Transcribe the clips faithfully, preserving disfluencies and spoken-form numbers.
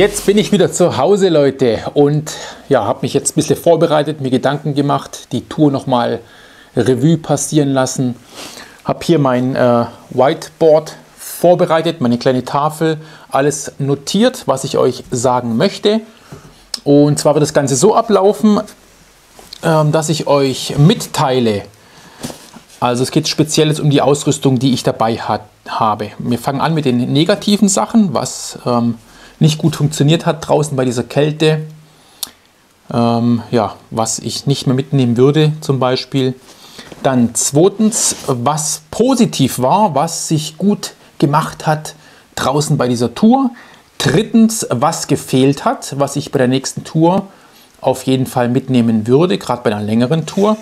Jetzt bin ich wieder zu Hause, Leute, und ja, habe mich jetzt ein bisschen vorbereitet, mir Gedanken gemacht, die Tour nochmal Revue passieren lassen. Habe hier mein äh, Whiteboard vorbereitet, meine kleine Tafel, alles notiert, was ich euch sagen möchte. Und zwar wird das Ganze so ablaufen, ähm, dass ich euch mitteile. Also es geht speziell jetzt um die Ausrüstung, die ich dabei hat, habe. Wir fangen an mit den negativen Sachen, was ähm, nicht gut funktioniert hat draußen bei dieser Kälte. Ähm, ja, was ich nicht mehr mitnehmen würde zum Beispiel. Dann zweitens, was positiv war, was sich gut gemacht hat draußen bei dieser Tour. Drittens, was gefehlt hat, was ich bei der nächsten Tour auf jeden Fall mitnehmen würde, gerade bei einer längeren Tour.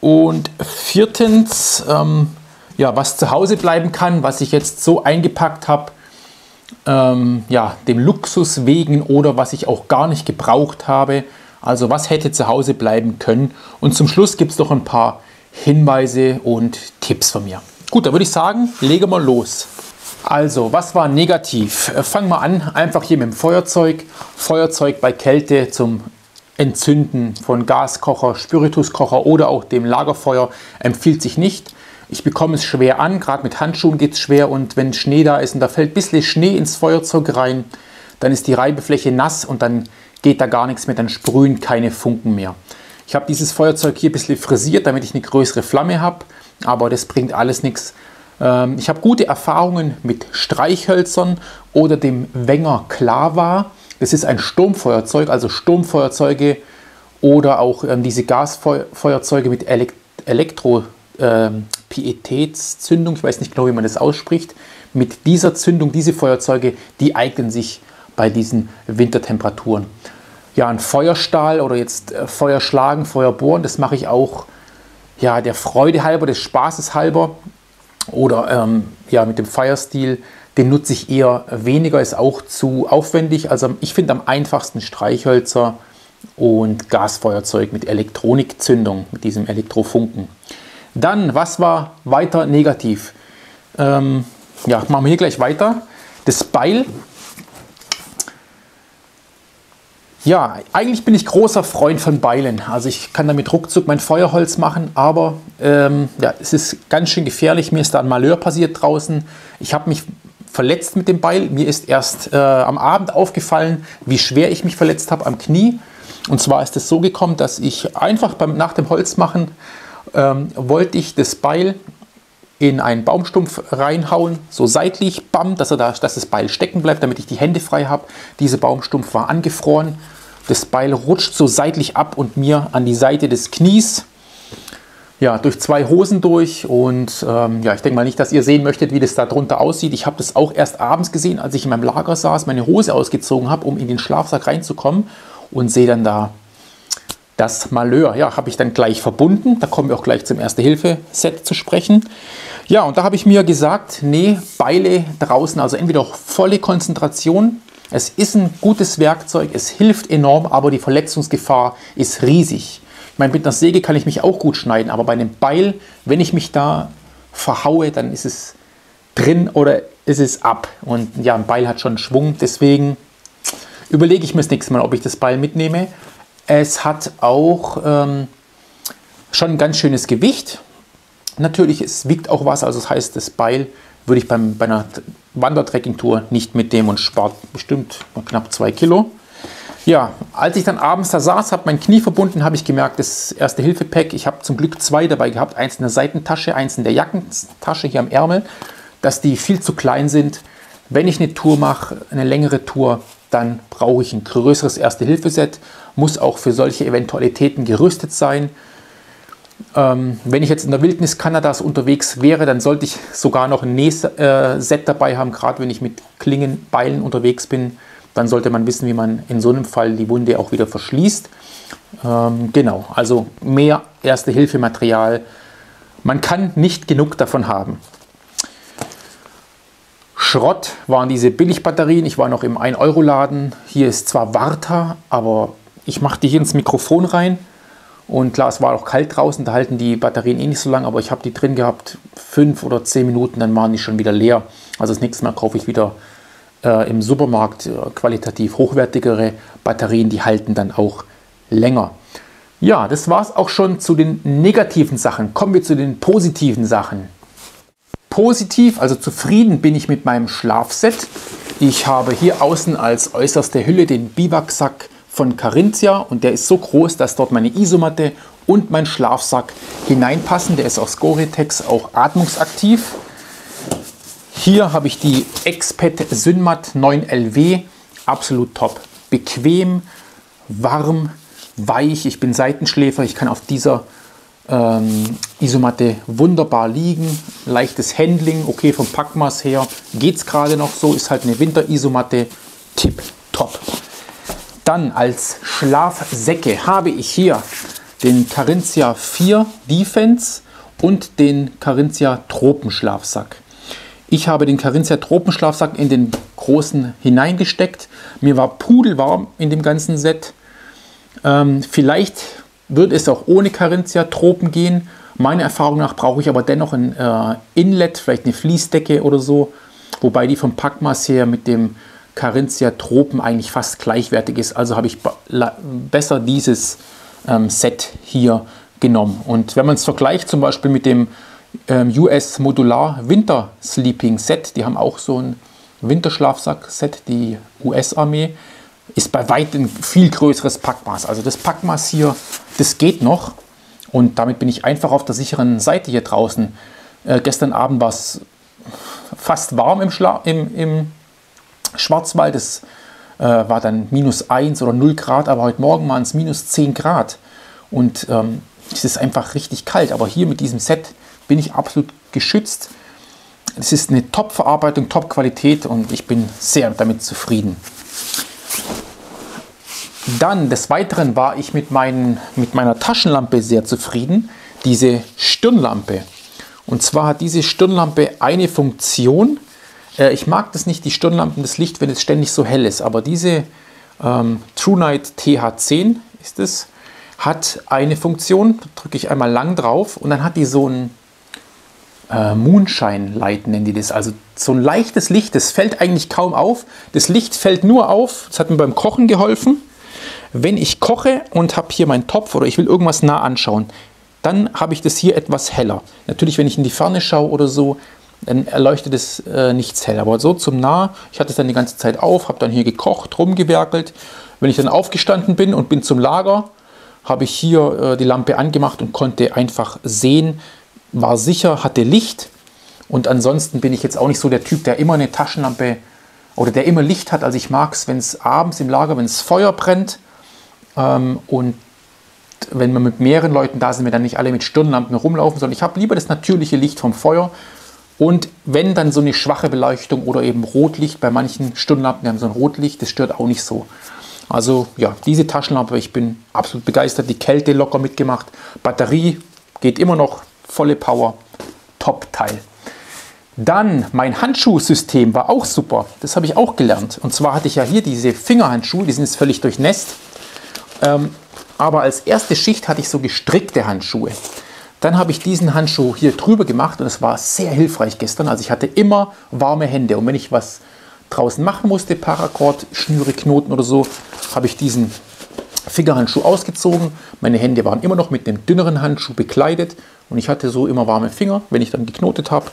Und viertens, ähm, ja, was zu Hause bleiben kann, was ich jetzt so eingepackt habe, ähm, ja, dem Luxus wegen oder was ich auch gar nicht gebraucht habe. Also was hätte zu Hause bleiben können. Und zum Schluss gibt es noch ein paar Hinweise und Tipps von mir. Gut, da würde ich sagen, legen wir los. Also, was war negativ? Fangen wir an, einfach hier mit dem Feuerzeug. Feuerzeug bei Kälte zum Entzünden von Gaskocher, Spirituskocher oder auch dem Lagerfeuer empfiehlt sich nicht. Ich bekomme es schwer an, gerade mit Handschuhen geht es schwer, und wenn Schnee da ist und da fällt ein bisschen Schnee ins Feuerzeug rein, dann ist die Reibefläche nass und dann geht da gar nichts mehr, dann sprühen keine Funken mehr. Ich habe dieses Feuerzeug hier ein bisschen frisiert, damit ich eine größere Flamme habe, aber das bringt alles nichts. Ich habe gute Erfahrungen mit Streichhölzern oder dem Wenger Klava. Das ist ein Sturmfeuerzeug, also Sturmfeuerzeuge oder auch ähm, diese Gasfeuerzeuge mit Elekt Elektro-Pietätszündung, ähm, ich weiß nicht genau, wie man das ausspricht. Mit dieser Zündung, diese Feuerzeuge, die eignen sich bei diesen Wintertemperaturen. Ja, ein Feuerstahl oder jetzt äh, Feuerschlagen, Feuerbohren, das mache ich auch ja, der Freude halber, des Spaßes halber. Oder ähm, ja, mit dem Firesteel. Den nutze ich eher weniger, ist auch zu aufwendig. Also ich finde am einfachsten Streichhölzer und Gasfeuerzeug mit Elektronikzündung, mit diesem Elektrofunken. Dann, was war weiter negativ? Ähm, ja, machen wir hier gleich weiter. Das Beil. Ja, eigentlich bin ich großer Freund von Beilen. Also ich kann damit ruckzuck mein Feuerholz machen, aber ähm, ja, es ist ganz schön gefährlich. Mir ist da ein Malheur passiert draußen. Ich habe mich verletzt mit dem Beil. Mir ist erst äh, am Abend aufgefallen, wie schwer ich mich verletzt habe am Knie. Und zwar ist es so gekommen, dass ich einfach beim, nach dem Holzmachen ähm, wollte ich das Beil in einen Baumstumpf reinhauen, so seitlich, bam, dass, er da, dass das Beil stecken bleibt, damit ich die Hände frei habe. Dieser Baumstumpf war angefroren. Das Beil rutscht so seitlich ab und mir an die Seite des Knies. Ja, durch zwei Hosen durch, und ähm, ja, ich denke mal nicht, dass ihr sehen möchtet, wie das da drunter aussieht. Ich habe das auch erst abends gesehen, als ich in meinem Lager saß, meine Hose ausgezogen habe, um in den Schlafsack reinzukommen, und sehe dann da das Malheur. Ja, habe ich dann gleich verbunden. Da kommen wir auch gleich zum Erste-Hilfe-Set zu sprechen. Ja, und da habe ich mir gesagt, nee, Beile draußen, also entweder auch volle Konzentration. Es ist ein gutes Werkzeug, es hilft enorm, aber die Verletzungsgefahr ist riesig. Ich meine, mit einer Säge kann ich mich auch gut schneiden, aber bei einem Beil, wenn ich mich da verhaue, dann ist es drin oder ist es ab. Und ja, ein Beil hat schon Schwung, deswegen überlege ich mir das nächste Mal, ob ich das Beil mitnehme. Es hat auch ähm, schon ein ganz schönes Gewicht. Natürlich, es wiegt auch was, also das heißt, das Beil würde ich beim, bei einer Wandertrekking-Tour nicht mitnehmen und spart bestimmt knapp zwei Kilo. Ja, als ich dann abends da saß, habe mein Knie verbunden, habe ich gemerkt, das Erste-Hilfe-Pack, ich habe zum Glück zwei dabei gehabt, eins in der Seitentasche, eins in der Jackentasche hier am Ärmel, dass die viel zu klein sind. Wenn ich eine Tour mache, eine längere Tour, dann brauche ich ein größeres Erste-Hilfe-Set, muss auch für solche Eventualitäten gerüstet sein. Ähm, wenn ich jetzt in der Wildnis Kanadas unterwegs wäre, dann sollte ich sogar noch ein Nähset dabei haben, gerade wenn ich mit Klingen, Beilen unterwegs bin. Dann sollte man wissen, wie man in so einem Fall die Wunde auch wieder verschließt. Ähm, genau, also mehr Erste-Hilfe-Material. Man kann nicht genug davon haben. Schrott waren diese Billigbatterien. Ich war noch im ein Euro Laden. Hier ist zwar Warta, aber ich mache die hier ins Mikrofon rein. Und klar, es war auch kalt draußen, da halten die Batterien eh nicht so lange, aber ich habe die drin gehabt, fünf oder zehn Minuten, dann waren die schon wieder leer. Also das nächste Mal kaufe ich wieder äh, im Supermarkt äh, qualitativ hochwertigere Batterien, die halten dann auch länger. Ja, das war es auch schon zu den negativen Sachen. Kommen wir zu den positiven Sachen. Positiv, also zufrieden bin ich mit meinem Schlafset. Ich habe hier außen als äußerste Hülle den Biwaksack von Carinthia und der ist so groß, dass dort meine Isomatte und mein Schlafsack hineinpassen. Der ist aus Gore-Tex, auch atmungsaktiv. Hier habe ich die Exped Synmat neun L W. Absolut top. Bequem, warm, weich. Ich bin Seitenschläfer. Ich kann auf dieser ähm, Isomatte wunderbar liegen. Leichtes Handling. Okay, vom Packmaß her geht es gerade noch so. Ist halt eine Winter-Isomatte. Tip top. Dann als Schlafsäcke habe ich hier den Carinthia vier Defense und den Carinthia Tropenschlafsack. Ich habe den Carinthia Tropenschlafsack in den großen hineingesteckt. Mir war pudelwarm in dem ganzen Set. Ähm, vielleicht wird es auch ohne Carinthia Tropen gehen. Meiner Erfahrung nach brauche ich aber dennoch ein äh, Inlet, vielleicht eine Fließdecke oder so. Wobei die vom Packmaß her mit dem Carinthia Tropen eigentlich fast gleichwertig ist. Also habe ich besser dieses ähm, Set hier genommen. Und wenn man es vergleicht zum Beispiel mit dem ähm, U S Modular Winter Sleeping Set, die haben auch so ein Winterschlafsack-Set, die U S-Armee, ist bei weitem viel größeres Packmaß. Also das Packmaß hier, das geht noch. Und damit bin ich einfach auf der sicheren Seite hier draußen. Äh, gestern Abend war es fast warm im, Schla im, im Schwarzwald. Das äh, war dann minus eins oder null Grad, aber heute Morgen waren es minus zehn Grad. Und ähm, es ist einfach richtig kalt. Aber hier mit diesem Set bin ich absolut geschützt. Es ist eine Top-Verarbeitung, Top-Qualität und ich bin sehr damit zufrieden. Dann des Weiteren war ich mit, meinen, mit meiner Taschenlampe sehr zufrieden, diese Stirnlampe. Und zwar hat diese Stirnlampe eine Funktion. Äh, ich mag das nicht, die Stirnlampen, das Licht, wenn es ständig so hell ist, aber diese ähm, TrueNight T H zehn ist es, hat eine Funktion, da drücke ich einmal lang drauf und dann hat die so ein Äh, Moonshine Light nennen die das, also so ein leichtes Licht, das fällt eigentlich kaum auf, das Licht fällt nur auf, das hat mir beim Kochen geholfen, wenn ich koche und habe hier meinen Topf oder ich will irgendwas nah anschauen, dann habe ich das hier etwas heller. Natürlich, wenn ich in die Ferne schaue oder so, dann erleuchtet es äh, nichts hell, aber so zum Nah, ich hatte es dann die ganze Zeit auf, habe dann hier gekocht, rumgewerkelt, wenn ich dann aufgestanden bin und bin zum Lager, habe ich hier äh, die Lampe angemacht und konnte einfach sehen, war sicher, hatte Licht und ansonsten bin ich jetzt auch nicht so der Typ, der immer eine Taschenlampe oder der immer Licht hat. Also ich mag es, wenn es abends im Lager, wenn es Feuer brennt ähm, und wenn wir mit mehreren Leuten da sind, wir dann nicht alle mit Stirnlampen rumlaufen, sondern ich habe lieber das natürliche Licht vom Feuer und wenn dann so eine schwache Beleuchtung oder eben Rotlicht, bei manchen Stirnlampen, die haben so ein Rotlicht, das stört auch nicht so. Also ja, diese Taschenlampe, ich bin absolut begeistert, die Kälte locker mitgemacht, Batterie geht immer noch, volle Power, Top-Teil. Dann mein Handschuhsystem war auch super. Das habe ich auch gelernt. Und zwar hatte ich ja hier diese Fingerhandschuhe, die sind jetzt völlig durchnässt. Ähm, aber als erste Schicht hatte ich so gestrickte Handschuhe. Dann habe ich diesen Handschuh hier drüber gemacht und es war sehr hilfreich gestern. Also ich hatte immer warme Hände und wenn ich was draußen machen musste, Paracord, Schnüre, Knoten oder so, habe ich diesen Fingerhandschuh ausgezogen. Meine Hände waren immer noch mit einem dünneren Handschuh bekleidet. Und ich hatte so immer warme Finger, wenn ich dann geknotet habe,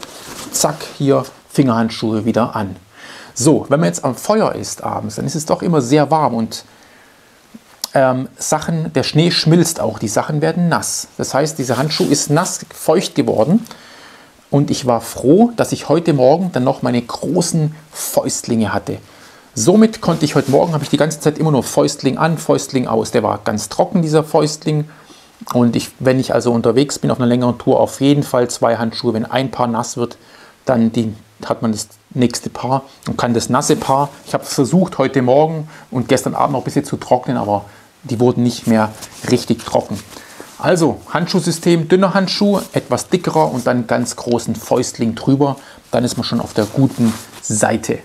zack, hier Fingerhandschuhe wieder an. So, wenn man jetzt am Feuer ist abends, dann ist es doch immer sehr warm und ähm, Sachen, der Schnee schmilzt auch, die Sachen werden nass. Das heißt, dieser Handschuh ist nass, feucht geworden und ich war froh, dass ich heute Morgen dann noch meine großen Fäustlinge hatte. Somit konnte ich heute Morgen, habe ich die ganze Zeit immer nur Fäustling an, Fäustling aus. Der war ganz trocken, dieser Fäustling. Und ich, wenn ich also unterwegs bin auf einer längeren Tour, auf jeden Fall zwei Handschuhe. Wenn ein Paar nass wird, dann die, hat man das nächste Paar und kann das nasse Paar. Ich habe es versucht heute Morgen und gestern Abend noch ein bisschen zu trocknen, aber die wurden nicht mehr richtig trocken. Also Handschuhsystem, dünner Handschuh, etwas dickerer und dann ganz großen Fäustling drüber. Dann ist man schon auf der guten Seite.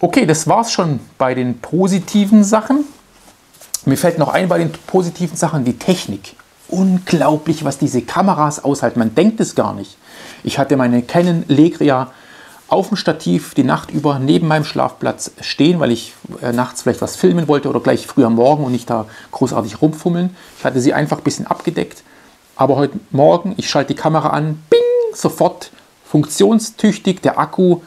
Okay, das war es schon bei den positiven Sachen. Mir fällt noch ein bei den positiven Sachen, die Technik. Unglaublich, was diese Kameras aushalten. Man denkt es gar nicht. Ich hatte meine Canon Legria auf dem Stativ die Nacht über neben meinem Schlafplatz stehen, weil ich äh, nachts vielleicht was filmen wollte oder gleich früh am Morgen und nicht da großartig rumfummeln. Ich hatte sie einfach ein bisschen abgedeckt, aber heute Morgen, ich schalte die Kamera an, bing, sofort funktionstüchtig, der Akku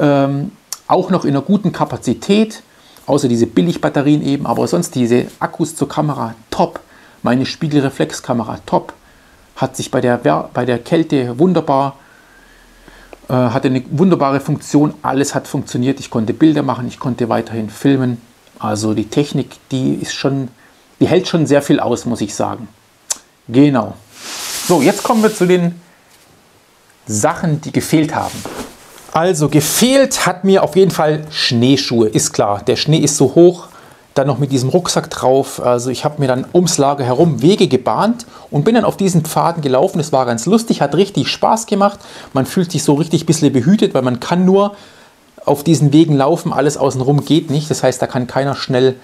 ähm, auch noch in einer guten Kapazität, außer diese Billigbatterien eben, aber sonst diese Akkus zur Kamera, top. Meine Spiegelreflexkamera, top. Hat sich bei der, bei der Kälte wunderbar, äh, hatte eine wunderbare Funktion, alles hat funktioniert, ich konnte Bilder machen, ich konnte weiterhin filmen. Also die Technik, die ist schon, die hält schon sehr viel aus, muss ich sagen. Genau. So, jetzt kommen wir zu den Sachen, die gefehlt haben. Also gefehlt hat mir auf jeden Fall Schneeschuhe, ist klar. Der Schnee ist so hoch, dann noch mit diesem Rucksack drauf. Also ich habe mir dann ums Lager herum Wege gebahnt und bin dann auf diesen Pfaden gelaufen. Es war ganz lustig, hat richtig Spaß gemacht. Man fühlt sich so richtig ein bisschen behütet, weil man kann nur auf diesen Wegen laufen. Alles außenrum geht nicht. Das heißt, da kann keiner schnell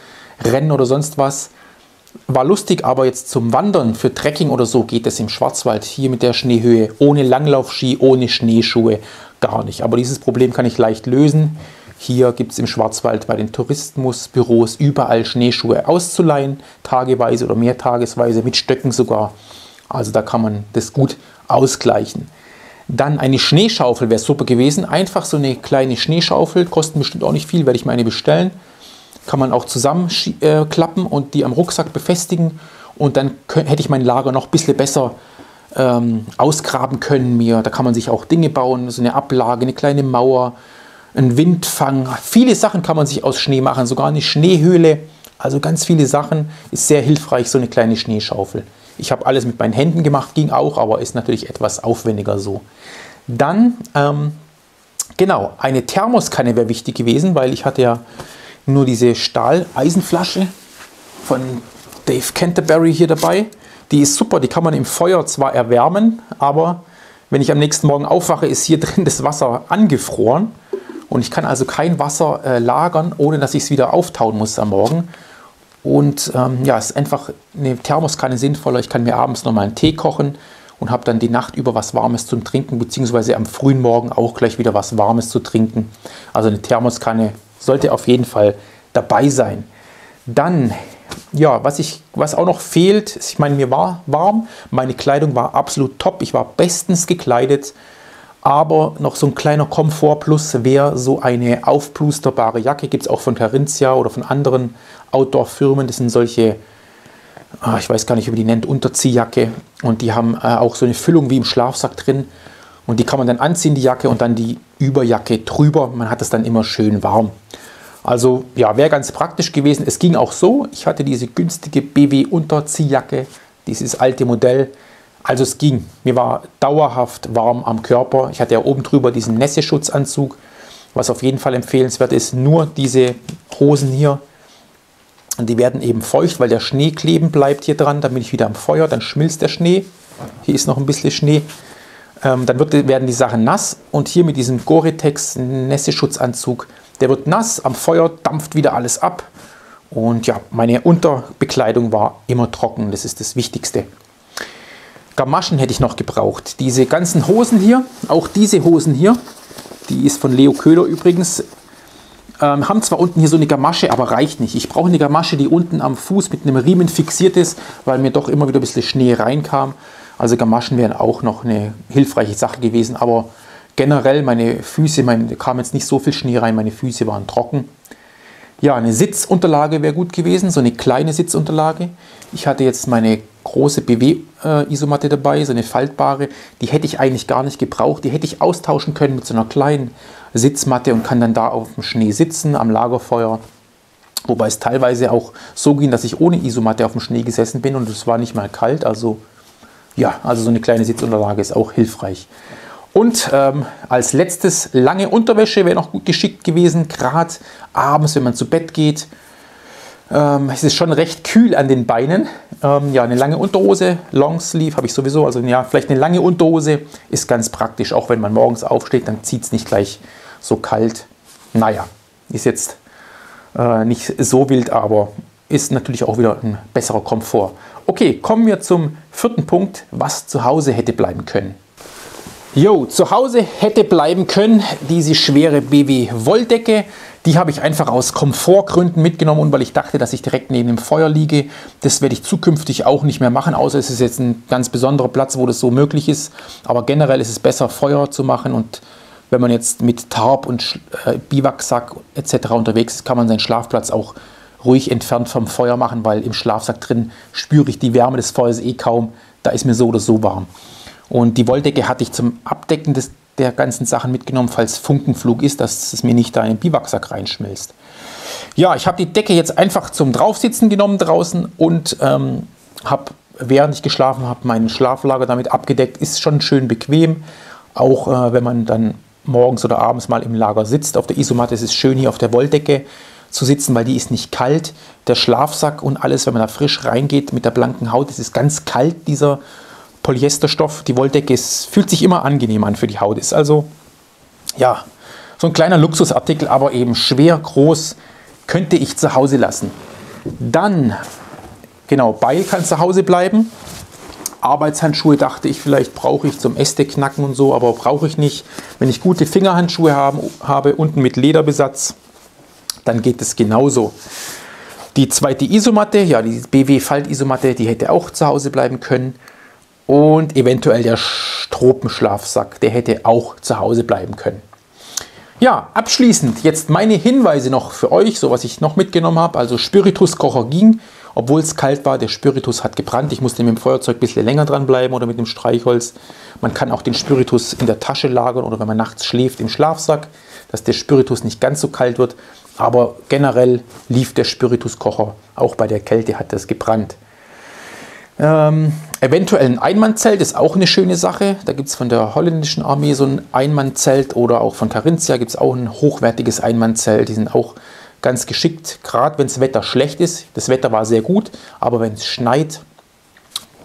rennen oder sonst was. War lustig, aber jetzt zum Wandern, für Trekking oder so geht es im Schwarzwald hier mit der Schneehöhe. Ohne Langlaufski, ohne Schneeschuhe gar nicht. Aber dieses Problem kann ich leicht lösen. Hier gibt es im Schwarzwald bei den Tourismusbüros überall Schneeschuhe auszuleihen, tageweise oder mehrtagesweise, mit Stöcken sogar. Also da kann man das gut ausgleichen. Dann eine Schneeschaufel wäre super gewesen. Einfach so eine kleine Schneeschaufel, kosten bestimmt auch nicht viel, werde ich mir eine bestellen. Kann man auch zusammenklappen und die am Rucksack befestigen. Und dann hätte ich mein Lager noch ein bisschen besser ähm, ausgraben können. Mir. Da kann man sich auch Dinge bauen, so eine Ablage, eine kleine Mauer. Ein Windfang, viele Sachen kann man sich aus Schnee machen, sogar eine Schneehöhle, also ganz viele Sachen, ist sehr hilfreich, so eine kleine Schneeschaufel. Ich habe alles mit meinen Händen gemacht, ging auch, aber ist natürlich etwas aufwendiger so. Dann, ähm, genau, eine Thermoskanne wäre wichtig gewesen, weil ich hatte ja nur diese Stahl-Eisenflasche von Dave Canterbury hier dabei. Die ist super, die kann man im Feuer zwar erwärmen, aber wenn ich am nächsten Morgen aufwache, ist hier drin das Wasser angefroren. Und ich kann also kein Wasser äh, lagern, ohne dass ich es wieder auftauen muss am Morgen. Und ähm, ja, es ist einfach eine Thermoskanne sinnvoller. Ich kann mir abends nochmal einen Tee kochen und habe dann die Nacht über was Warmes zum Trinken, beziehungsweise am frühen Morgen auch gleich wieder was Warmes zu trinken. Also eine Thermoskanne sollte auf jeden Fall dabei sein. Dann, ja, was, ich, was auch noch fehlt, ist, ich meine, mir war warm, meine Kleidung war absolut top, ich war bestens gekleidet. Aber noch so ein kleiner Komfort plus wäre so eine aufplusterbare Jacke. Gibt es auch von Carinthia oder von anderen Outdoor-Firmen. Das sind solche, ich weiß gar nicht, wie man die nennt, Unterziehjacke. Und die haben auch so eine Füllung wie im Schlafsack drin. Und die kann man dann anziehen, die Jacke, und dann die Überjacke drüber. Man hat es dann immer schön warm. Also ja, wäre ganz praktisch gewesen. Es ging auch so. Ich hatte diese günstige B W-Unterziehjacke, dieses alte Modell. Also es ging. Mir war dauerhaft warm am Körper. Ich hatte ja oben drüber diesen Nässeschutzanzug, was auf jeden Fall empfehlenswert ist. Nur diese Hosen hier, die werden eben feucht, weil der Schnee kleben bleibt hier dran. Dann bin ich wieder am Feuer, dann schmilzt der Schnee. Hier ist noch ein bisschen Schnee. Ähm, dann wird, werden die Sachen nass. Und hier mit diesem Gore-Tex Nässeschutzanzug, der wird nass, am Feuer dampft wieder alles ab. Und ja, meine Unterbekleidung war immer trocken. Das ist das Wichtigste. Gamaschen hätte ich noch gebraucht. Diese ganzen Hosen hier, auch diese Hosen hier, die ist von Leo Köhler übrigens, ähm, haben zwar unten hier so eine Gamasche, aber reicht nicht. Ich brauche eine Gamasche, die unten am Fuß mit einem Riemen fixiert ist, weil mir doch immer wieder ein bisschen Schnee reinkam. Also Gamaschen wären auch noch eine hilfreiche Sache gewesen, aber generell meine Füße, mein, da kam jetzt nicht so viel Schnee rein, meine Füße waren trocken. Ja, eine Sitzunterlage wäre gut gewesen, so eine kleine Sitzunterlage. Ich hatte jetzt meine große B W-Isomatte dabei, so eine faltbare. Die hätte ich eigentlich gar nicht gebraucht. Die hätte ich austauschen können mit so einer kleinen Sitzmatte und kann dann da auf dem Schnee sitzen, am Lagerfeuer. Wobei es teilweise auch so ging, dass ich ohne Isomatte auf dem Schnee gesessen bin und es war nicht mal kalt. Also ja, also so eine kleine Sitzunterlage ist auch hilfreich. Und ähm, als letztes, lange Unterwäsche wäre noch gut geschickt gewesen, gerade abends, wenn man zu Bett geht. Ähm, es ist schon recht kühl an den Beinen. Ähm, ja, eine lange Unterhose, Longsleeve habe ich sowieso, also ja, vielleicht eine lange Unterhose ist ganz praktisch. Auch wenn man morgens aufsteht, dann zieht es nicht gleich so kalt. Naja, ist jetzt äh, nicht so wild, aber ist natürlich auch wieder ein besserer Komfort. Okay, kommen wir zum vierten Punkt, was zu Hause hätte bleiben können. Jo, zu Hause hätte bleiben können diese schwere B W-Wolldecke. Die habe ich einfach aus Komfortgründen mitgenommen und weil ich dachte, dass ich direkt neben dem Feuer liege. Das werde ich zukünftig auch nicht mehr machen, außer es ist jetzt ein ganz besonderer Platz, wo das so möglich ist. Aber generell ist es besser, Feuer zu machen, und wenn man jetzt mit Tarp und äh, Biwaksack et cetera unterwegs ist, kann man seinen Schlafplatz auch ruhig entfernt vom Feuer machen, weil im Schlafsack drin spüre ich die Wärme des Feuers eh kaum. Da ist mir so oder so warm. Und die Wolldecke hatte ich zum Abdecken des, der ganzen Sachen mitgenommen, falls Funkenflug ist, dass es mir nicht da in den Biwaksack reinschmilzt. Ja, ich habe die Decke jetzt einfach zum Draufsitzen genommen draußen und ähm, habe, während ich geschlafen habe, mein Schlaflager damit abgedeckt. Ist schon schön bequem, auch äh, wenn man dann morgens oder abends mal im Lager sitzt. Auf der Isomatte ist es schön, hier auf der Wolldecke zu sitzen, weil die ist nicht kalt. Der Schlafsack und alles, wenn man da frisch reingeht mit der blanken Haut, es ist ganz kalt, dieser Polyesterstoff. Die Wolldecke ist, fühlt sich immer angenehm an für die Haut. Ist also, ja, so ein kleiner Luxusartikel, aber eben schwer, groß, könnte ich zu Hause lassen. Dann, genau, Beil kann zu Hause bleiben. Arbeitshandschuhe dachte ich, vielleicht brauche ich zum Äste knacken und so, aber brauche ich nicht. Wenn ich gute Fingerhandschuhe haben, habe, unten mit Lederbesatz, dann geht es genauso. Die zweite Isomatte, ja, die B W-Faltisomatte, die hätte auch zu Hause bleiben können. Und eventuell der Tropenschlafsack, der hätte auch zu Hause bleiben können. Ja, abschließend jetzt meine Hinweise noch für euch, so was ich noch mitgenommen habe. Also Spirituskocher ging, obwohl es kalt war. Der Spiritus hat gebrannt. Ich musste mit dem Feuerzeug ein bisschen länger dranbleiben oder mit dem Streichholz. Man kann auch den Spiritus in der Tasche lagern oder wenn man nachts schläft im Schlafsack, dass der Spiritus nicht ganz so kalt wird. Aber generell lief der Spirituskocher. Auch bei der Kälte hat das gebrannt. Ähm, eventuell ein Einmannzelt ist auch eine schöne Sache. Da gibt es von der holländischen Armee so ein Einmannzelt oder auch von Carinthia gibt es auch ein hochwertiges Einmannzelt. Die sind auch ganz geschickt, gerade wenn das Wetter schlecht ist. Das Wetter war sehr gut, aber wenn es schneit,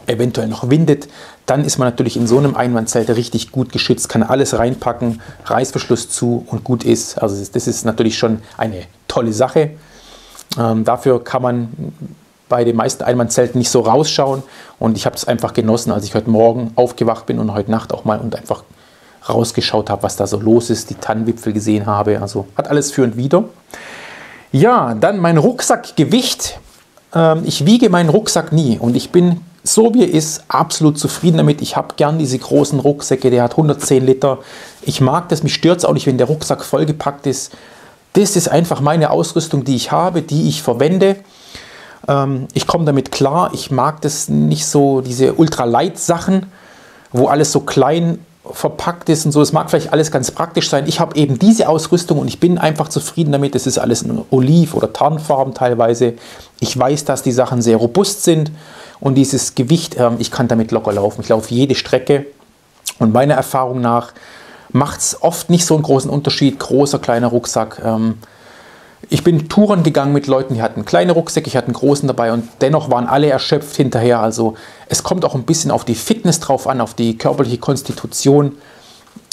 eventuell noch windet, dann ist man natürlich in so einem Einmannzelt richtig gut geschützt, kann alles reinpacken, Reißverschluss zu und gut ist. Also das ist natürlich schon eine tolle Sache. Ähm, dafür kann man bei den meisten Einmannzelten nicht so rausschauen und ich habe es einfach genossen, als ich heute Morgen aufgewacht bin und heute Nacht auch mal und einfach rausgeschaut habe, was da so los ist, die Tannenwipfel gesehen habe, also hat alles für und wieder. Ja, dann mein Rucksackgewicht. Ähm, ich wiege meinen Rucksack nie und ich bin, so wie er ist, absolut zufrieden damit. Ich habe gern diese großen Rucksäcke, der hat hundertzehn Liter. Ich mag das, mich stört es auch nicht, wenn der Rucksack vollgepackt ist. Das ist einfach meine Ausrüstung, die ich habe, die ich verwende. Ich komme damit klar, ich mag das nicht so, diese Ultralight-Sachen, wo alles so klein verpackt ist und so. Es mag vielleicht alles ganz praktisch sein. Ich habe eben diese Ausrüstung und ich bin einfach zufrieden damit. Das ist alles in Oliv- oder Tarnfarben teilweise. Ich weiß, dass die Sachen sehr robust sind und dieses Gewicht, ich kann damit locker laufen. Ich laufe jede Strecke und meiner Erfahrung nach macht es oft nicht so einen großen Unterschied. Großer, kleiner Rucksack. Ich bin Touren gegangen mit Leuten, die hatten kleine Rucksäcke, ich hatte einen großen dabei und dennoch waren alle erschöpft hinterher. Also es kommt auch ein bisschen auf die Fitness drauf an, auf die körperliche Konstitution.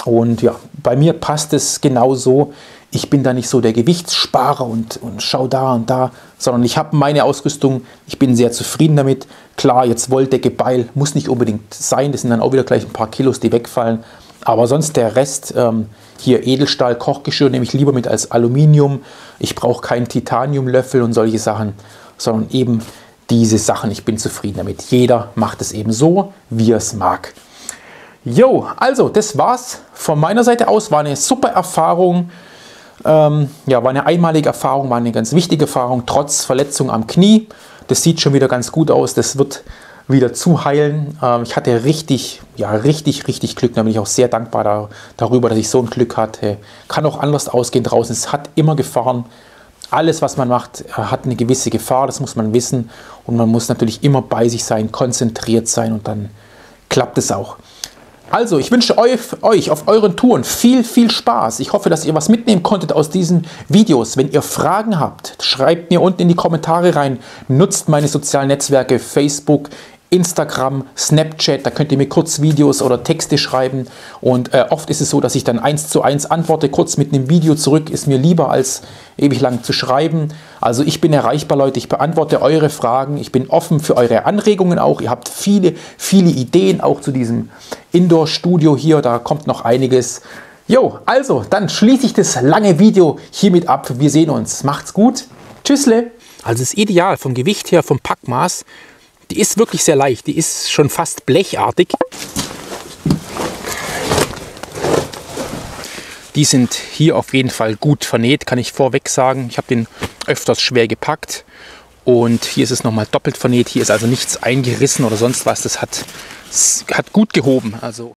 Und ja, bei mir passt es genau so. Ich bin da nicht so der Gewichtssparer und, und schau da und da, sondern ich habe meine Ausrüstung. Ich bin sehr zufrieden damit. Klar, jetzt Wolldecke, Beil muss nicht unbedingt sein. Das sind dann auch wieder gleich ein paar Kilos, die wegfallen. Aber sonst der Rest, ähm, hier Edelstahl-Kochgeschirr nehme ich lieber mit als Aluminium. Ich brauche keinen Titaniumlöffel und solche Sachen, sondern eben diese Sachen. Ich bin zufrieden damit. Jeder macht es eben so, wie er es mag. Jo, also das war's von meiner Seite aus. War eine super Erfahrung. Ähm, ja, war eine einmalige Erfahrung, war eine ganz wichtige Erfahrung, trotz Verletzung am Knie. Das sieht schon wieder ganz gut aus. Das wird wieder zu heilen. Ich hatte richtig, ja richtig, richtig Glück. Da bin ich auch sehr dankbar da, darüber, dass ich so ein Glück hatte. Kann auch anders ausgehen draußen. Es hat immer Gefahren. Alles, was man macht, hat eine gewisse Gefahr. Das muss man wissen. Und man muss natürlich immer bei sich sein, konzentriert sein und dann klappt es auch. Also, ich wünsche euch, euch auf euren Touren viel, viel Spaß. Ich hoffe, dass ihr was mitnehmen konntet aus diesen Videos. Wenn ihr Fragen habt, schreibt mir unten in die Kommentare rein. Nutzt meine sozialen Netzwerke Facebook, Instagram, Snapchat, da könnt ihr mir kurz Videos oder Texte schreiben und äh, oft ist es so, dass ich dann eins zu eins antworte, kurz mit einem Video zurück, ist mir lieber als ewig lang zu schreiben. Also ich bin erreichbar, Leute, ich beantworte eure Fragen, ich bin offen für eure Anregungen auch, ihr habt viele, viele Ideen auch zu diesem Indoor-Studio hier, da kommt noch einiges. Jo, also, dann schließe ich das lange Video hiermit ab, wir sehen uns, macht's gut, tschüssle! Also es ist ideal, vom Gewicht her, vom Packmaß. Die ist wirklich sehr leicht, die ist schon fast blechartig. Die sind hier auf jeden Fall gut vernäht, kann ich vorweg sagen. Ich habe den öfters schwer gepackt und hier ist es nochmal doppelt vernäht. Hier ist also nichts eingerissen oder sonst was, das hat, hat gut gehoben. Also